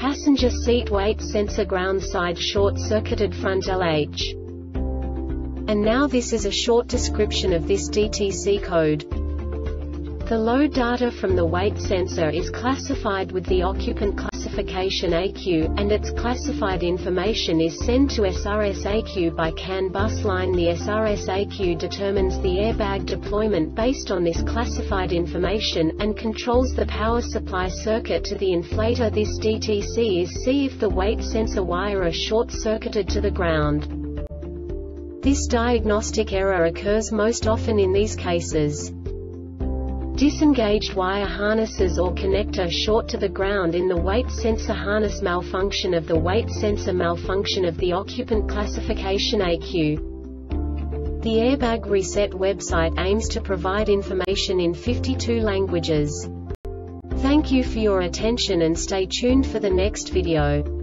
passenger seat weight sensor ground side short-circuited front LH. And now this is a short description of this DTC code. The load data from the weight sensor is classified with the occupant classification ECU, and its classified information is sent to SRS-ECU by CAN bus line. The SRS-ECU determines the airbag deployment based on this classified information, and controls the power supply circuit to the inflator. This DTC is see if the weight sensor wire is short-circuited to the ground. This diagnostic error occurs most often in these cases: disengaged wire harnesses or connector short to the ground in the weight sensor harness, malfunction of the weight sensor, malfunction of the occupant classification ECU. The Airbag Reset website aims to provide information in 52 languages. Thank you for your attention and stay tuned for the next video.